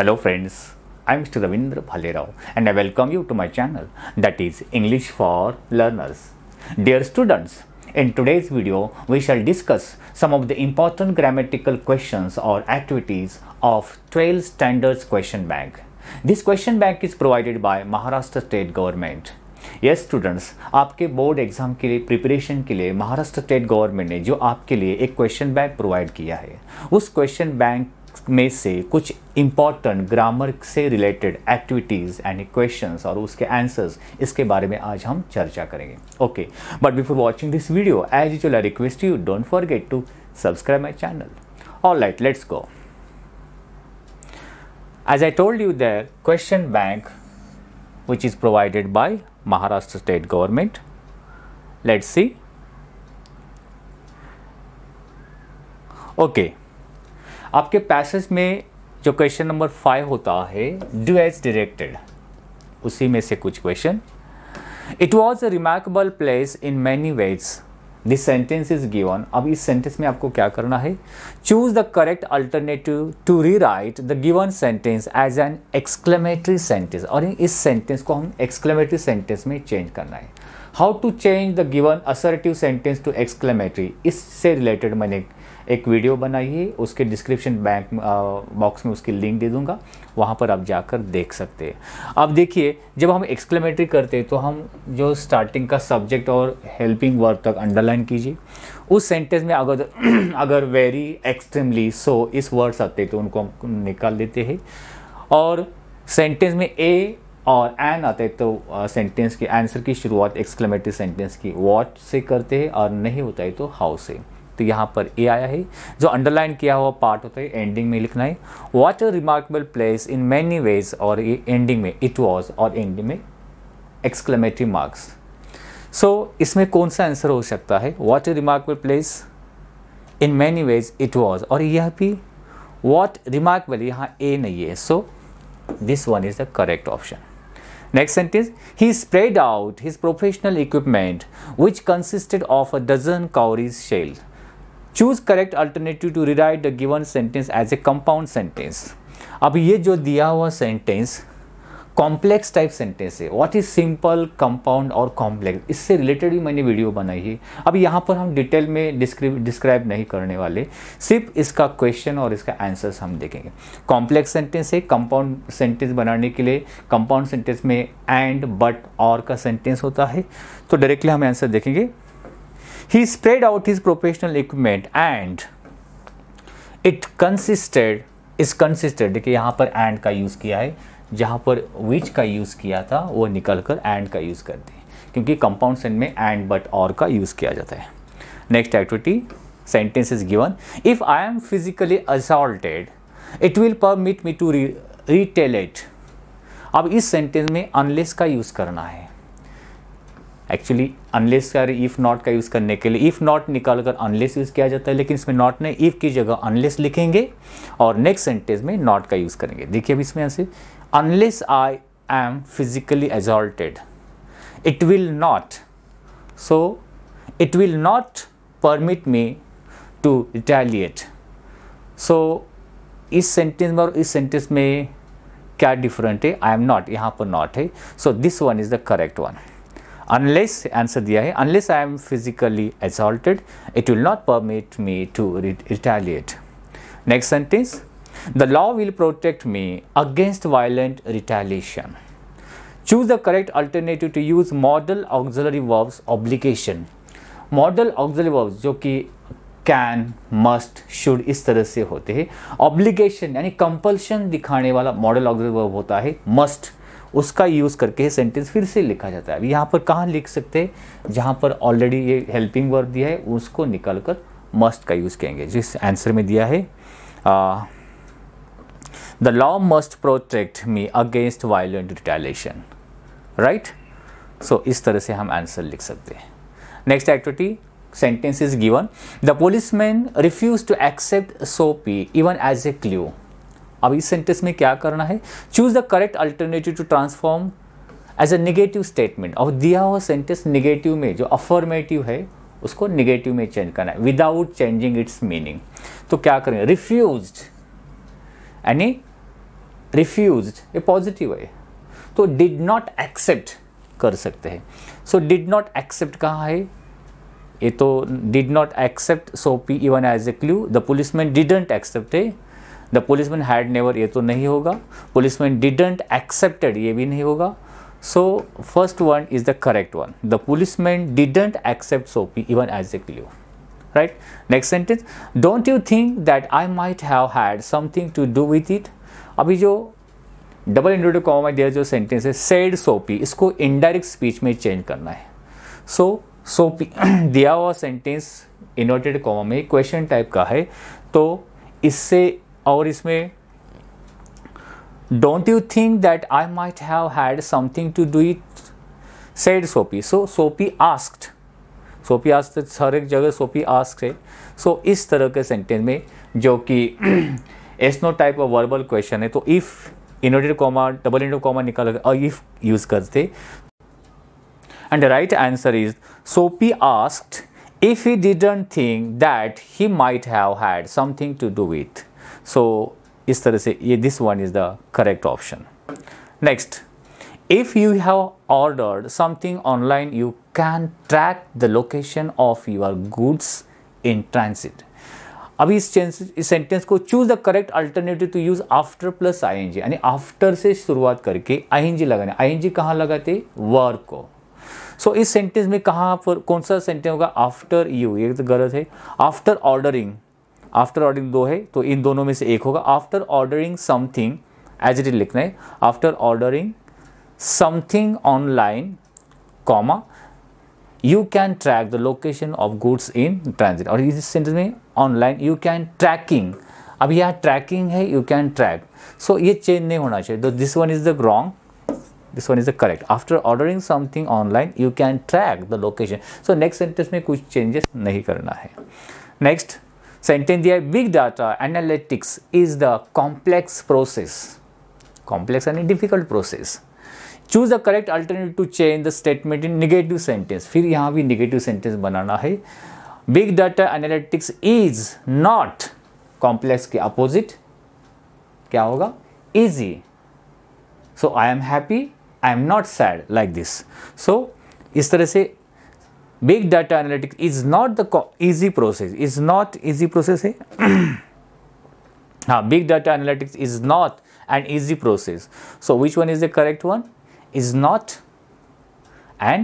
Hello friends, I am Mr. Ravindra Bhalerao and I welcome you to my channel, that is English for Learners. Dear students, in today's video we shall discuss some of the important grammatical questions or activities of 12 standards question bank. This question bank is provided by Maharashtra State Government. Yes students, आपके board exam के लिए preparation के लिए Maharashtra state government ने जो आपके लिए एक क्वेश्चन बैंक प्रोवाइड किया है, उस क्वेश्चन बैंक में से कुछ इम्पॉर्टेंट ग्रामर से रिलेटेड एक्टिविटीज़ एंड क्वेश्चंस और उसके आंसर्स, इसके बारे में आज हम चर्चा करेंगे. Okay, but before watching this video as usual I request you don't forget to subscribe my channel. Alright, let's go. As I told you that question bank which is provided by Maharashtra State Government. Let's see. Okay. आपके passage में जो question number 5 होता है, do as directed, उसी में से कुछ question. It was a remarkable place in many ways. This sentence is given. अब इस सेंटेंस में आपको क्या करना है? Choose the correct alternative to rewrite the given sentence as an exclamatory sentence. और इस सेंटेंस को हम एक्सक्लेमेटरी सेंटेंस में चेंज करना है. How to change the given assertive sentence to exclamatory, इससे रिलेटेड मैंने एक वीडियो बनाई है. उसके डिस्क्रिप्शन बॉक्स में उसकी लिंक दे दूंगा, वहाँ पर आप जाकर देख सकते हैं. अब देखिए, जब हम एक्सक्लेमेटरी करते हैं तो हम जो स्टार्टिंग का सब्जेक्ट और हेल्पिंग वर्ब तक अंडरलाइन कीजिए. उस सेंटेंस में अगर वेरी, एक्सट्रीमली, सो इस वर्ड्स आते हैं तो उनको हम निकाल देते हैं. और सेंटेंस में ए और एन आते हैं तो सेंटेंस के आंसर की शुरुआत एक्सक्लेमेटरी सेंटेंस की वॉट से करते हैं, और नहीं होता है तो हाउ से. तो यहाँ पर ए आया है, जो अंडरलाइन किया हुआ पार्ट होता है एंडिंग में लिखना है. What a remarkable place in many ways, और ये एंडिंग में इट वाज, और एंडिंग में एक्सक्लेमेटरी मार्क्स. सो इसमें कौन सा आंसर हो सकता है? What a remarkable place in many ways it was, और यह भी व्हाट रिमार्केबल, यहाँ ए नहीं है. So this one is the correct option. Next sentence, he spread out his professional equipment which consisted of a dozen cowries shell. Choose correct alternative to rewrite the given sentence as a compound sentence. अब ये जो दिया हुआ sentence complex type sentence है. What is simple, compound और complex, इससे related भी मैंने वीडियो बनाई है. अब यहाँ पर हम डिटेल में डिस्क्राइब नहीं करने वाले, सिर्फ इसका क्वेश्चन और इसका आंसर्स हम देखेंगे. कॉम्प्लेक्स सेंटेंस है. कंपाउंड सेंटेंस बनाने के लिए कंपाउंड सेंटेंस में एंड, बट, और का सेंटेंस होता है. तो डायरेक्टली हम आंसर देखेंगे. He spread out his professional equipment and it consisted is consisted. देखिए यहाँ पर एंड का यूज़ किया है, जहाँ पर विच का यूज़ किया था वो निकल कर एंड का यूज़ करते हैं, क्योंकि कंपाउंड सेंट में एंड, बट, और का यूज़ किया जाता है. Next activity sentence is given. If I am physically assaulted it will permit me to retaliate. अब इस सेंटेंस में अनलेस का यूज़ करना है. एक्चुअली अनलेस का, इफ़ नॉट का यूज़ करने के लिए इफ़ नॉट निकाल कर अनलेस यूज़ किया जाता है, लेकिन इसमें नॉट नहीं, इफ़ की जगह अनलेस लिखेंगे और नेक्स्ट सेंटेंस में नॉट का यूज़ करेंगे. देखिए अब इसमें ऐसे, unless I am physically assaulted it will not, so it will not permit me to retaliate. So इस सेंटेंस में और इस सेंटेंस में क्या डिफरेंट है? आई एम नॉट, यहाँ पर नॉट है. So this one is the correct one. Unless answer दिया है, unless I am physically assaulted it will not permit me to retaliate. Next sentence, The law will protect me against violent retaliation. Choose the correct alternative to use modal auxiliary verbs obligation. Modal auxiliary verbs जो कि can, must, should इस तरह से होते हैं. Obligation यानी compulsion दिखाने वाला modal auxiliary verb होता है must, उसका यूज़ करके सेंटेंस फिर से लिखा जाता है. अब यहाँ पर कहाँ लिख सकते हैं? जहाँ पर ऑलरेडी ये हेल्पिंग वर्ब दिया है उसको निकाल कर must का यूज़ करेंगे, जिस आंसर में दिया है the law must protect me against violent retaliation, right. So इस तरह से हम आंसर लिख सकते हैं. Next activity sentence is given. The policeman refuse to accept Soapy even as a clue. अब इस सेंटेंस में क्या करना है? Choose the correct alternative to transform as a negative statement. और दिया हुआ सेंटेंस निगेटिव में, जो अफर्मेटिव है उसको निगेटिव में चेंज करना है विदाउट चेंजिंग इट्स मीनिंग. तो क्या करेंगे? रिफ्यूज यानी refused a positive है, तो did not accept कर सकते हैं. सो did not accept कहाँ है, ये तो did not accept Soapy even as a clue. The policeman didn't accept है, the policeman had never ये तो नहीं होगा, policeman didn't accepted ये भी नहीं होगा. So first one is the correct one. The policeman didn't accept Soapy even as a clue. Right? Next sentence. Don't you think that I might have had something to do with it? अभी जो double इंडेडेड comma में दिया जो sentence है said Soapy, इसको indirect speech में change करना है. सो Soapy दिया हुआ सेंटेंस इनवर्टेड कॉमा में क्वेश्चन टाइप का है, तो इससे और इसमें don't you think that I might have had something to do it said Soapy. So Soapy asked, Soapy asked हर एक जगह Soapy आस्क्ड है. सो इस तरह के सेंटेंस में जो कि yes no type of verbal question है, तो if inverted comma double ended comma निकाल और इफ यूज करते. And the right answer is Soapy asked if he didn't think that he might have had something to do with. So इस तरह से ये this one is the correct option. Next, if you have ordered something online you can track the location of your goods in transit. अभी इस sentence को choose the correct alternative to use after plus I N G, यानी after से शुरुआत करके आई N जी लगाने. आई N जी कहाँ लगाते, वर्क को. सो इस सेंटेंस में कहाँ पर कौन सा सेंटेंस होगा आफ्टर यू, ये तो गलत है. आफ्टर ऑर्डरिंग, आफ्टर ऑर्डरिंग दो है तो इन दोनों में से एक होगा. After ordering something as it is लिखना है, after ordering something online comma you can track the location of goods in transit. और इस सेंटेंस में ऑनलाइन यू कैन ट्रैकिंग, अब यहाँ ट्रैकिंग है यू कैन ट्रैक, सो ये चेंज नहीं होना चाहिए. तो this one is the wrong, this one is the correct. After ordering something online you can track the location. So next sentence में कुछ चेंजेस नहीं करना है. नेक्स्ट सेंटेंस दिया है big data analytics is the complex process, complex यानी difficult process. Choose the correct alternative to change the statement in negative sentence. फिर यहाँ भी निगेटिव सेंटेंस बनाना है. Big data analytics is not, complex के opposite क्या होगा, easy. So I am happy, I am not sad, like this. So इस तरह से big data analytics is not the easy process, is not easy process है. हाँ, big data analytics is not an easy process. So which one is the correct one, is not an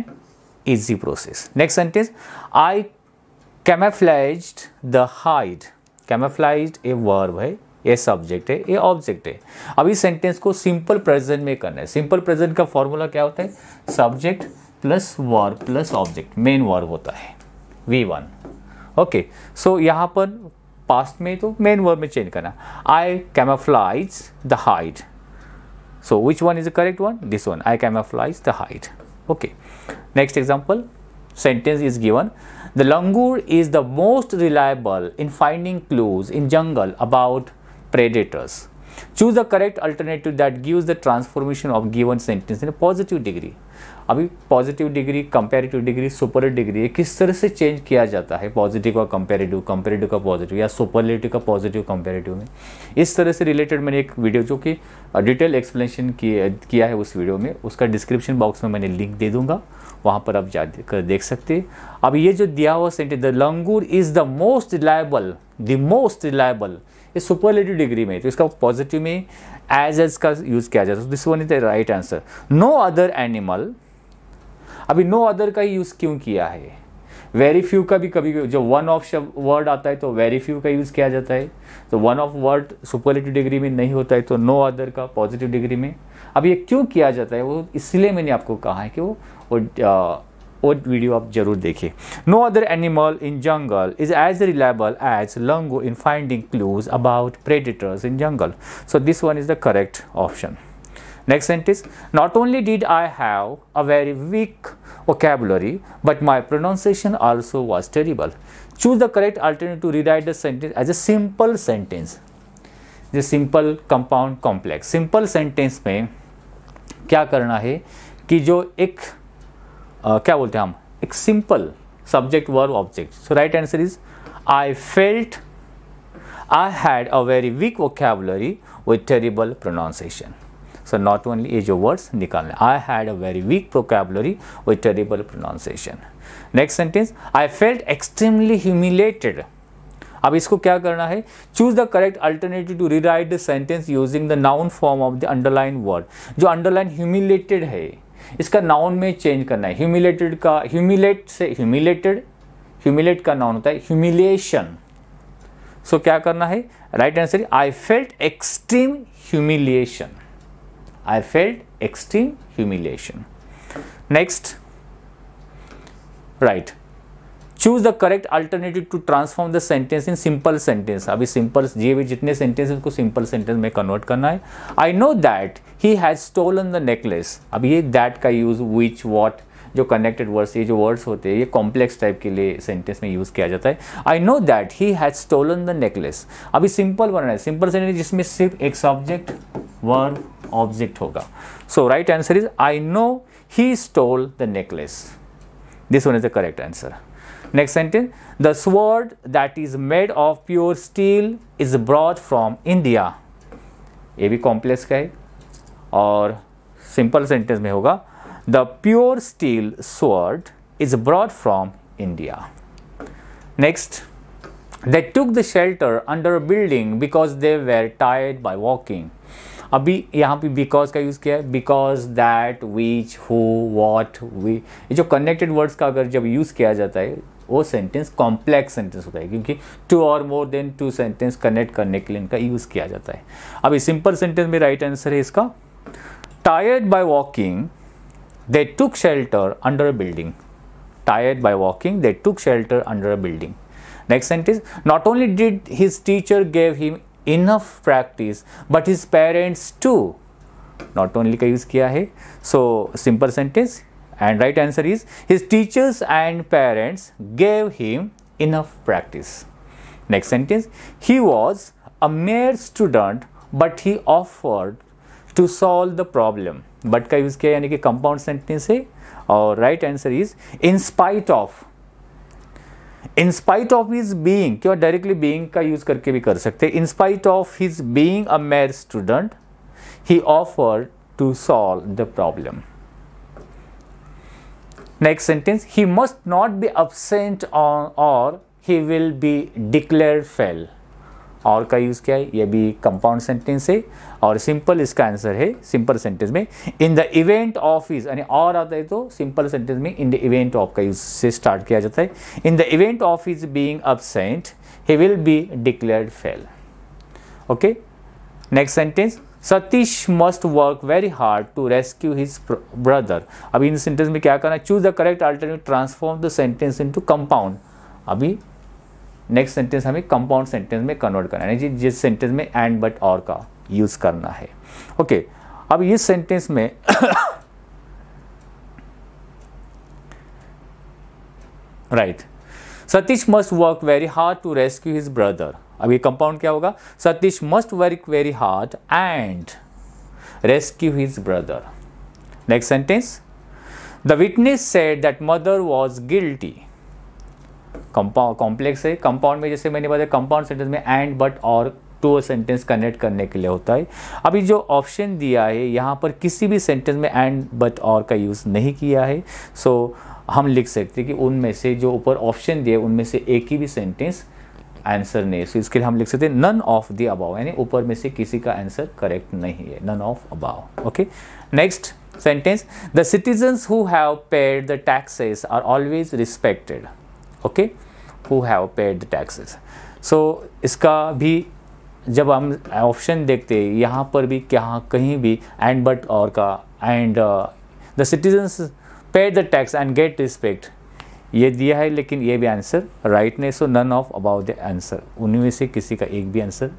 easy process. Next sentence, I camouflaged the hide. Camouflaged a verb है, a subject है, a object है. अब इस sentence को simple present में करना है. Simple present का formula क्या होता है, subject plus verb plus object, main verb होता है V1. Okay, so यहाँ पर past में तो main verb में change करना. I camouflaged the hide. So which one is the correct one? This one. I camouflaged the hide. Okay. Next example. Sentence is given. The langur is the most reliable in finding clues in jungle about predators. Choose the correct alternative that gives the transformation of given sentence in a positive degree. अभी positive degree, comparative degree, superlative degree किस तरह से change किया जाता है positive का comparative, comparative का positive या superlative का positive comparative में, इस तरह से related मैंने एक वीडियो जो कि detail explanation किया है उस वीडियो में, उसका description box में मैंने link दे दूंगा, वहाँ पर आप जाकर देख सकते हैं. अब ये जो दिया हुआ sentence the langur is the most reliable, the most reliable superlative degree में, तो इसका पॉजिटिव में एज का यूज किया जाता है. This one is the right answer. No other animal, अभी नो अदर का ही यूज क्यों किया है, वेरी फ्यू का भी कभी जो वन ऑफ वर्ड आता है तो वेरी फ्यू का यूज किया जाता है, तो one of word superlative degree में नहीं होता है, तो नो अदर का पॉजिटिव डिग्री में. अब ये क्यों किया जाता है वो इसलिए मैंने आपको कहा है कि वो वीडियो आप जरूर देखिए. No other animal in jungle is as reliable as langur in finding clues about predators in jungle. So this one is the correct option. Next sentence, not only did I have a very weak vocabulary but my pronunciation also was terrible. Choose the correct alternative to rewrite the sentence as a simple sentence. जो simple compound complex simple sentence में क्या करना है कि जो एक क्या बोलते हैं हम, एक simple subject verb object. So right answer is I felt, I had a very weak vocabulary with terrible pronunciation. So not only is your words निकालना. I had a very weak vocabulary with terrible pronunciation. Next sentence, I felt extremely humiliated. अब इसको क्या करना है? Choose the correct alternative to rewrite the sentence using the noun form of the underlined word. जो underlined humiliated है, इसका noun में change करना है. Humiliated का humiliate से humiliated, humiliate का noun होता है humiliation. So क्या करना है? Right answer है I felt extreme humiliation. I felt extreme humiliation. Next, right. Choose the correct alternative to transform the sentence in simple sentence. अभी simple ये भी जितने sentence हैं उसको simple sentence में convert करना है. I know that he has stolen the necklace. अब ये that का use which, what जो connected words ये जो words होते हैं ये complex type के लिए sentence में use किया जाता है. I know that he has stolen the necklace. अभी simple बनना है. Simple sentence जिसमें सिर्फ एक subject, verb, object होगा. So right answer is I know he stole the necklace. This one is the correct answer. Next sentence, the sword that is made of pure steel is brought from India. ये भी complex का है और simple sentence में होगा the pure steel sword is brought from India. Next, they took the shelter under a building because they were tired by walking. अभी यहाँ पे because का यूज़ किया है, because, that, which, who, what, we, ये जो connected words का अगर जब यूज़ किया जाता है वो सेंटेंस कॉम्प्लेक्स सेंटेंस होता है क्योंकि टू और more than two sentence connect करने के लिए इनका यूज़ किया जाता है. अभी सिंपल सेंटेंस में राइट आंसर है इसका tired by walking they took shelter under a building. Tired by walking they took shelter under a building. Next sentence, not only did his teacher gave him enough practice but his parents too. Not only का use किया है. So simple sentence and right answer is his teachers and parents gave him enough practice. Next sentence, he was a mere student but he offered to solve the problem. But का use किया यानी कि compound sentence है और right answer is in spite of. In spite of his being क्यों directly being का use करके भी कर सकते हैं. In spite of his being a mere student he offered to solve the problem. Next sentence, he must not be absent on or he will be declared fail. और का use क्या है? यह भी कंपाउंड सेंटेंस है और simple इसका answer है सिंपल सेंटेंस में in the event of is यानी और आता है तो सिंपल सेंटेंस में इन द इवेंट ऑफ का यूज से स्टार्ट किया जाता है. In the event of is being absent he will be declared fail. Okay, next sentence, Satish must work very hard to rescue his brother. अभी इन sentence में क्या करना है? Choose the correct alternative, transform the sentence into compound. अभी next sentence हमें compound sentence में convert करना है जिस सेंटेंस में एंड बट और का यूज़ करना है. ओके, अब इस सेंटेंस में right Satish must work very hard to rescue his brother. अब ये कंपाउंड क्या होगा? Satish must work very hard and rescue his brother. Next sentence, the witness said that mother was guilty. Compound complex है. Compound में जैसे मैंने बताया कंपाउंड सेंटेंस में एंड बट और टू सेंटेंस कनेक्ट करने के लिए होता है. अभी जो ऑप्शन दिया है यहाँ पर किसी भी सेंटेंस में एंड बट और का यूज़ नहीं किया है. सो हम लिख सकते हैं कि उनमें से जो ऊपर ऑप्शन दिए उनमें से एक ही भी सेंटेंस आंसर नहीं. सो इसके लिए हम लिख सकते हैं नन ऑफ द अबाव यानी ऊपर में से किसी का आंसर करेक्ट नहीं है. None of above. Okay, next sentence, the citizens who have paid the taxes are always respected. Okay, who have paid the taxes. So इसका भी जब हम ऑप्शन देखते हैं यहाँ पर भी क्या कहीं भी एंड बट और का and the citizens paid the tax and get respect ये दिया है लेकिन ये भी आंसर राइट नहीं. So none of about the answer उनमें से किसी का एक भी आंसर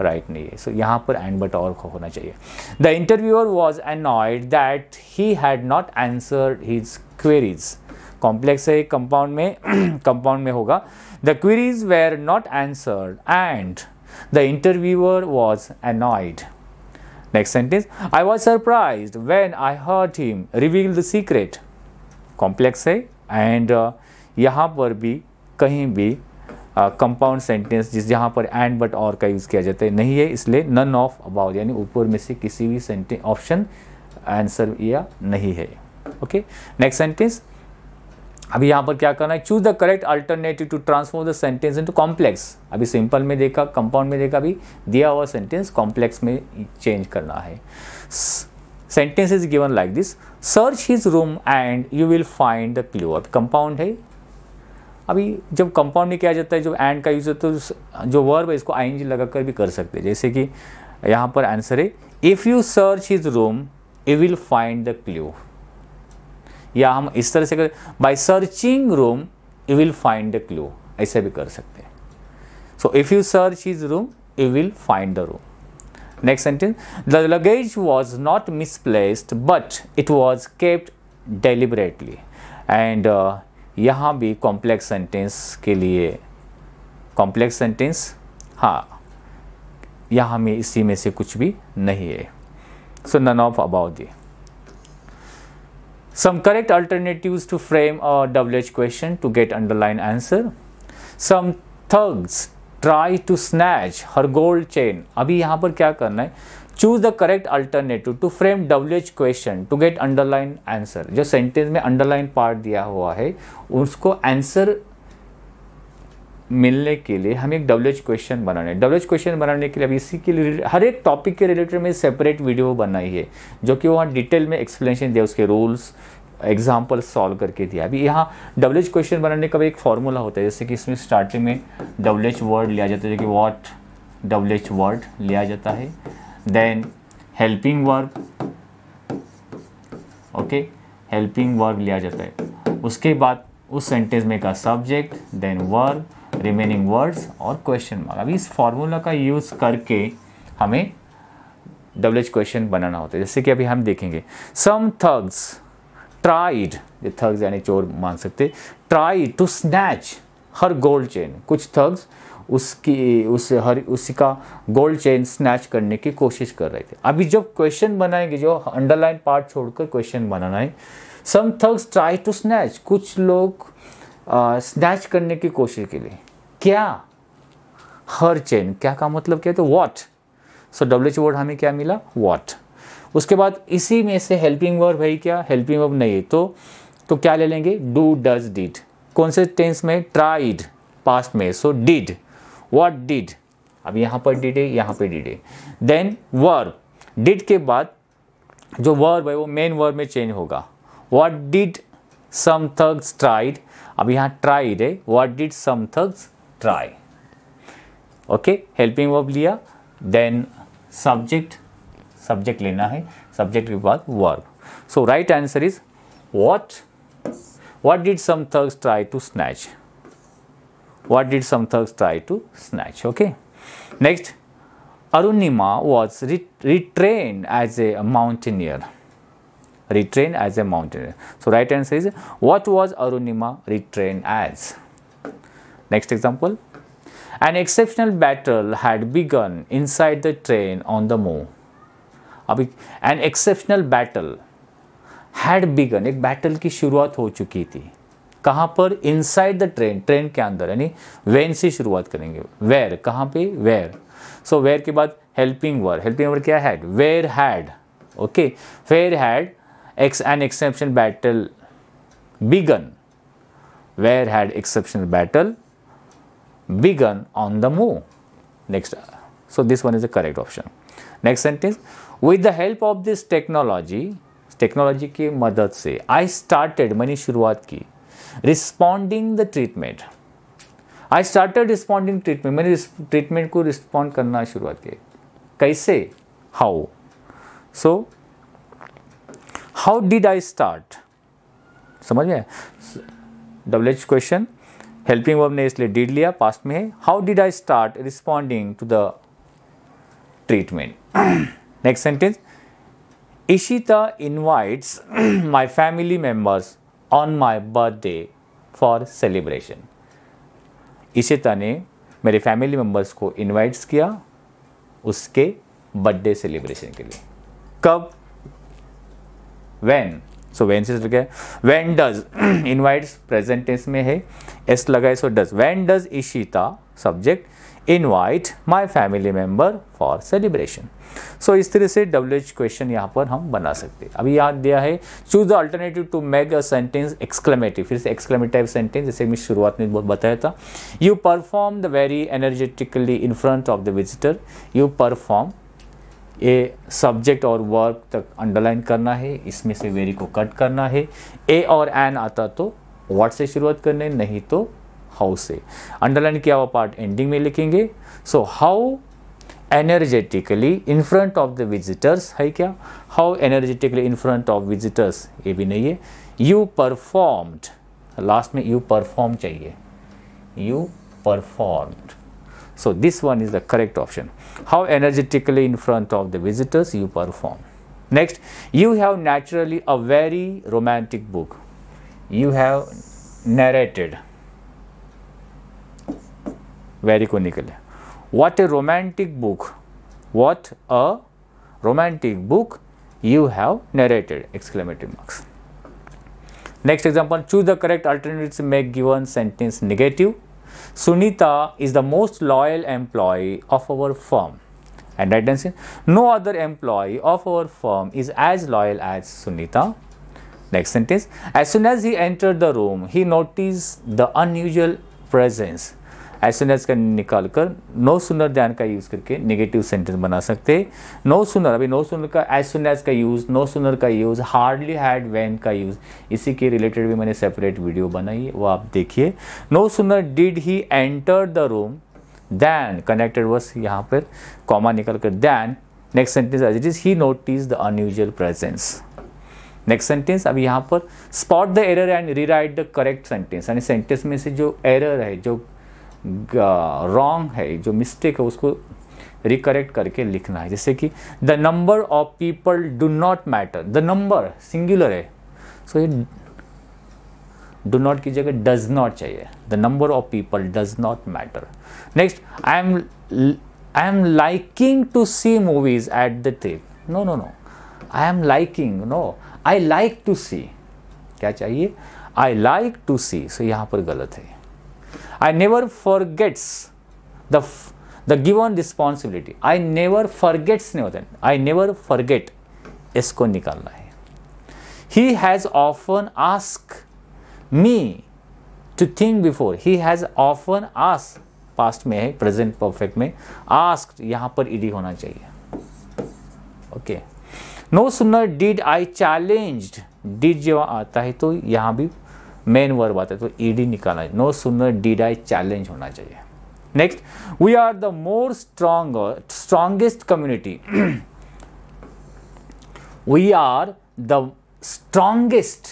राइट नहीं है. सो यहाँ पर एंड बट और का होना चाहिए. The interviewer was annoyed that he had not answered his queries. Complex है, कंपाउंड में होगा the queries were not answered and the interviewer was annoyed. Next sentence, I was surprised when I heard him reveal the secret. Complex है and यहाँ पर भी कहीं भी compound sentence जिस जहाँ पर एंड बट और का यूज़ किया जाता है नहीं है, इसलिए नन ऑफ अबाव यानी ऊपर में से किसी भी सेंटेंस ऑप्शन आंसर या नहीं है। Okay, next sentence. अभी यहाँ पर क्या करना है, choose the correct alternative to transform the sentence into complex. अभी सिंपल में देखा, कंपाउंड में देखा, अभी दिया हुआ सेंटेंस कॉम्प्लेक्स में चेंज करना है। Sentence is given like this, search his room and you will find the clue. अब कंपाउंड है, अभी जब कंपाउंड में किया जाता है जब एंड का यूज होता है जो वर्ब है इसको आईएनजी लगाकर भी कर सकते हैं। जैसे कि यहाँ पर आंसर है if you search his room you will find the clue, या हम इस तरह से कर by searching room you will find the clue, ऐसा भी कर सकते हैं। So if you search his room you will find the room. Next sentence, the luggage was not misplaced but it was kept deliberately. And यहाँ भी complex sentence के लिए complex sentence, हाँ यहाँ में इसी में से कुछ भी नहीं है। So none of above the. Some correct alternatives to frame a WH question to get underline answer. Some thugs try to snatch her gold chain. अभी यहाँ पर क्या करना है, choose the correct alternative to frame WH question to get underline answer. जो sentence में underline part दिया हुआ है उसको आंसर मिलने के लिए हमें एक डब्ल्यूएच क्वेश्चन बनाना है। डब्ल्यूएच क्वेश्चन बनाने के लिए अभी इसी के लिए हर एक टॉपिक के रिलेटेड में सेपरेट वीडियो बनाई है जो कि वहाँ डिटेल में एक्सप्लेनेशन दिया, उसके रूल्स एग्जाम्पल सॉल्व करके दिया। अभी यहाँ डब्ल्यूएच क्वेश्चन बनाने का भी एक फॉर्मूला होता है, जैसे कि इसमें स्टार्टिंग में डब्ल्यूएच वर्ड लिया जाता है, जो कि व्हाट डब्ल्यूएच वर्ड लिया जाता है, then helping verb, okay helping verb लिया जाता है, उसके बाद उस सेंटेंस में का subject, then verb, remaining words और क्वेश्चन मार्क। अभी इस फॉर्मूला का यूज़ करके हमें डब्ल्यूएच क्वेश्चन बनाना होता है। जैसे कि अभी हम देखेंगे सम थग्स ट्राइड, ये थग्स यानी चोर मान सकते, try to snatch her gold chain. कुछ थग्स उसका गोल्ड चेन स्नैच करने की कोशिश कर रहे थे। अभी जब क्वेश्चन बनाएंगे, जो अंडरलाइन पार्ट छोड़कर क्वेश्चन बनाना है, some thugs try to snatch, कुछ लोग स्नैच करने की कोशिश के लिए क्या हर चेन, क्या का मतलब क्या है, तो व्हाट। सो डब्ल्यूएच वर्ड हमें क्या मिला, व्हाट। उसके बाद इसी में से हेल्पिंग वर्ब है, क्या हेल्पिंग वर्ब नहीं है तो क्या ले लेंगे, डू, डज, डिड। कौन से टेंस में, ट्राइड पास्ट में, सो डिड, व्हाट डिड। अब यहाँ पर डिड है, यहाँ पे डिड है, देन वर्ब, डिड के बाद जो वर्ब है वो मेन वर्ब में चेंज होगा। What did some thugs tried, अब यहाँ ट्राइड है, what did some thugs try. Okay, helping verb लिया, देन सब्जेक्ट, सब्जेक्ट लेना है, सब्जेक्ट के बाद verb. So right answer is what did some thugs try to snatch, what did some thugs try to snatch. Okay, next, Arunima was retrained as a mountaineer, retrained as a mountaineer. So right answer is what was Arunima retrained as. Next example, an exceptional battle had begun inside the train on the move. अभी an exceptional battle had begun, एक battle की शुरुआत हो चुकी थी, कहाँ पर, inside the train, train के अंदर, यानी वेन से शुरुआत करेंगे, वेयर, कहाँ पे, वेयर। सो वेयर के बाद हेल्पिंग वर्ड, हेल्पिंग वर्ड क्या had, where had. Okay, where had an exceptional battle begun, where had exceptional battle begun on the move. Next, so this one is the correct option. Next sentence, with the help of this technology, technology की मदद से, I started, मैंने शुरुआत की, responding the treatment, I started responding treatment, मैंने treatment को respond करना शुरुआत की, कैसे, how. So how did I start, समझ में, डब्ल्यूएच क्वेश्चन, हेल्पिंग वर्ब ने इसलिए डिड लिया, पास्ट में है, how did I start responding to the treatment. Next sentence, Ishita invites my family members on my birthday for celebration. Ishita ने मेरे family members को इन्वाइट्स किया उसके बर्थडे सेलिब्रेशन के लिए, कब, व्हेन। सो वैन से लग गया, when does invites present tense में है, एस लगा है so does, when does Ishita subject invite my family member for celebration. So इस तरह से WH क्वेश्चन यहाँ पर हम बना सकते हैं. अभी याद दिया है choose the alternative to make a sentence exclamative, फिर से एक्सक्लेमेटिव टाइप सेंटेंस जैसे मैं शुरुआत में बहुत बताया था. You perform the very energetically in front of the visitor, you perform a subject और वर्ब तक अंडरलाइन करना है, इसमें से वेरी को कट करना है, ए और एन आता तो व्हाट से शुरुआत करने, नहीं तो हाउ से. अंडरलाइन किया हुआ पार्ट एंडिंग में लिखेंगे. So how energetically in front of the visitors है क्या, how energetically in front of visitors ये भी नहीं है. यू परफॉर्म्ड, लास्ट में यू परफॉर्म चाहिए, you performed. So this one is the correct option. How energetically in front of the visitors you perform. Next, you have naturally a very romantic book. You have narrated. Very को निकले. What a romantic book. What a romantic book you have narrated! Exclamation marks. Next example. Choose the correct alternatives to make given sentence negative. Sunita is the most loyal employee of our firm, and right answer, no other employee of our firm is as loyal as Sunita. Next sentence, as soon as he entered the room he noticed the unusual presence. as soon as का निकाल कर no sooner than का use करके negative sentence बना सकते. no sooner, अभी no sooner का as soon as का यूज, no sooner का यूज, hardly had, when का यूज, इसी के रिलेटेड भी मैंने सेपरेट वीडियो बनाई है, वो आप देखिए. no sooner did he enter the room than connected was, यहाँ पर कॉमा निकाल कर than. next sentence as it is, he noticed the unusual presence. Next sentence अभी यहाँ पर spot the error and rewrite the correct sentence, यानी sentence में से जो एरर है, जो रॉन्ग है, जो मिस्टेक है, उसको रिकरेक्ट करके लिखना है. जैसे कि the number of people do not matter, the number singular है, सो ये डू नॉट की जगह डज नॉट चाहिए, the number of people does not matter. Next, I am liking to see movies at the trip, no no no, I am liking, no I like to see, क्या चाहिए, आई like to सी, सो यहाँ पर गलत है. I never forgets the given responsibility. I never forgets नहीं होता है. I never forget इसको निकालना है. He has often asked me to think before. He has often asked, past में है, present perfect में asked यहाँ पर ed होना चाहिए. Okay. No sooner did I challenged, did जब आता है तो यहाँ भी मेन वर्ब आता है तो ईडी निकालना है. नो सुनर डीड आई चैलेंज होना चाहिए. Next, we are the more strongest community, we are the strongest,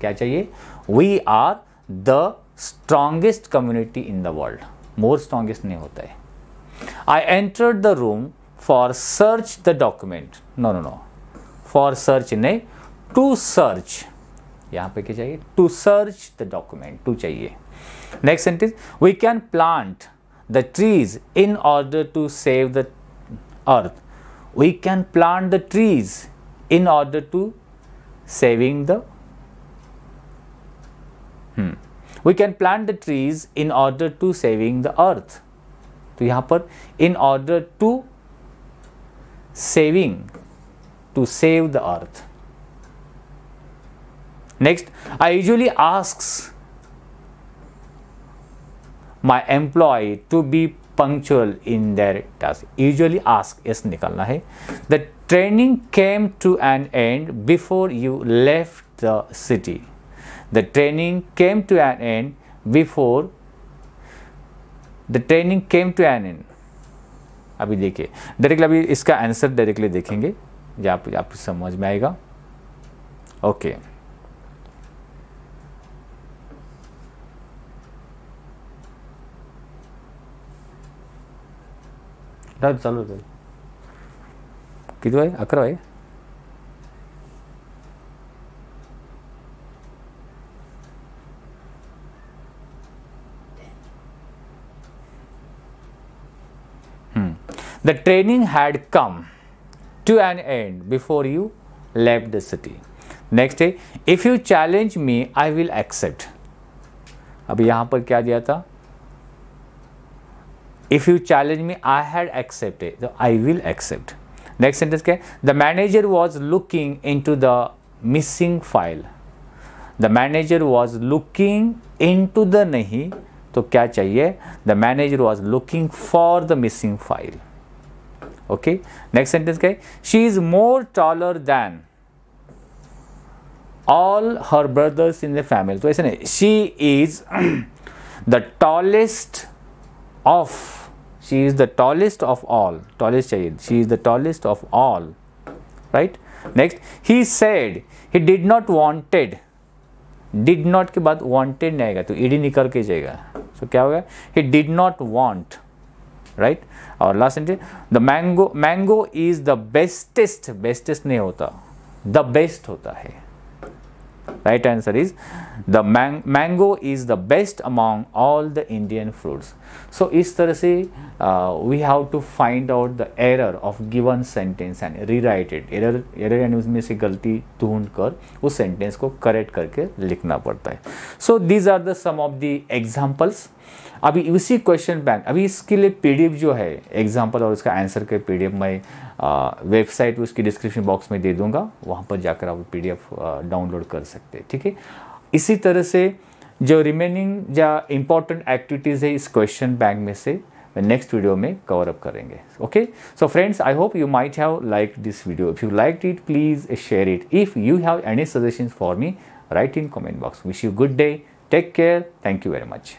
क्या चाहिए, we are the strongest community in the world, more strongest नहीं होता है. I entered the room for search the document, no no no, for search नहीं, to search, यहाँ पे क्या चाहिए, to search the document, to चाहिए. Next sentence, we can plant the trees in order to save the earth, we can plant the trees in order to saving the, we can plant the trees in order to saving the earth, तो यहाँ पर in order to saving, to save the earth. Next, I usually asks my employee to be punctual in their task. Usually ask yes निकालना है. The training came to an end before you left the city. The training came to an end before. The training came to an end. अभी देखिए directly, अभी इसका answer directly देखेंगे जहाँ पर आपको समझ में आएगा. Okay. चालू किती आहे, 11 आहे, the training had come to an end before you left the city, next है if you challenge me I will accept. अब यहाँ पर क्या दिया था, if you challenge me I had accepted तो I will accept. Next sentence क्या है, the manager was looking into the missing file. The manager was looking into the नहीं तो क्या चाहिए, the manager was looking for the missing file. Okay next sentence क्या है, she is more taller than all her brothers in the family. तो ऐसे नहीं, she is the tallest of, she is the tallest of all, tallest चाहिए, she is the tallest of all, right. Next he said he did not wanted, did not के बाद wanted नहीं आएगा तो ED निकल के जाएगा, तो क्या होगा he did not want, right. और last sentence the mango, mango is the bestest, bestest नहीं होता द बेस्ट होता है, right answer is the mango is the best among all the Indian fruits. So इस तरह से we have to find out the error of given sentence and rewrite it. Error यानी उसमें से गलती ढूंढ कर उस सेंटेंस को करेक्ट करके लिखना पड़ता है। So these are the some of the examples. अभी इसी क्वेश्चन बैंक, अभी इसके लिए पीडीएफ जो है एग्जाम्पल और इसका आंसर के पीडीएफ मैं वेबसाइट उसकी डिस्क्रिप्शन बॉक्स में दे दूंगा, वहाँ पर जाकर आप पीडीएफ डाउनलोड कर सकते हैं, ठीक है। इसी तरह से जो रिमेनिंग जो इम्पॉर्टेंट एक्टिविटीज़ है इस क्वेश्चन बैंक में से नेक्स्ट वीडियो में कवर अप करेंगे। Okay so friends, I hope you might have liked this video. If you liked it, please share it. If you have any suggestions for me, write in comment box. Wish you good day. Take care. Thank you very much.